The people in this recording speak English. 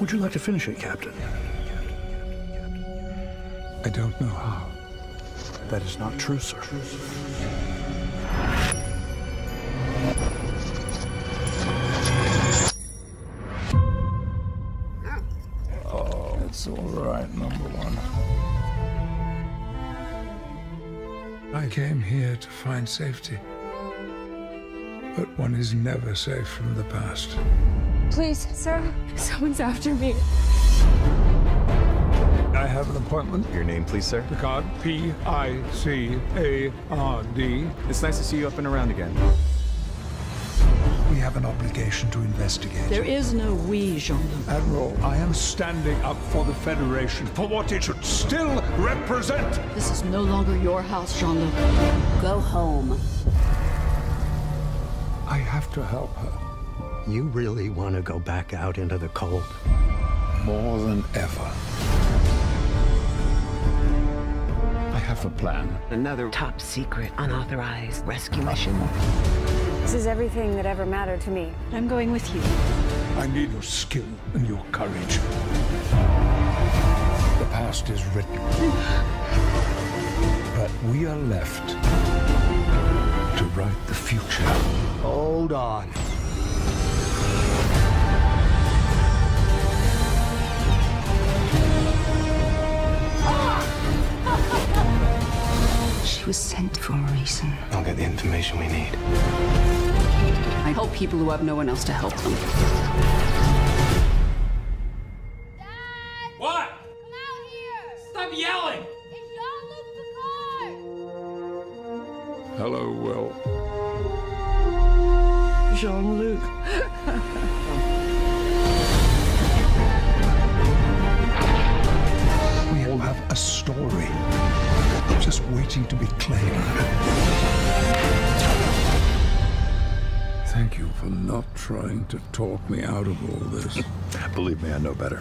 Would you like to finish it, Captain? I don't know how. That is not true, sir. Oh, it's all right, number one. I came here to find safety. But one is never safe from the past. Please, sir, someone's after me. I have an appointment. Your name, please, sir? Picard. P-I-C-A-R-D. It's nice to see you up and around again. We have an obligation to investigate. There is no we, Jean-Luc. Admiral, I am standing up for the Federation, for what it should still represent. This is no longer your house, Jean-Luc. Go home. I have to help her. You really want to go back out into the cold? More than ever. A plan. Another top secret, unauthorized rescue mission. This is everything that ever mattered to me. I'm going with you. I need your skill and your courage. The past is written. But we are left to write the future. Hold on. Was sent for a reason. I'll get the information we need. I help people who have no one else to help them. Dad! What? Come out here! Stop yelling! It's Jean-Luc Picard! Hello, Will. Jean-Luc. We all have a story. Just waiting to be claimed. Thank you for not trying to talk me out of all this. Believe me, I know better.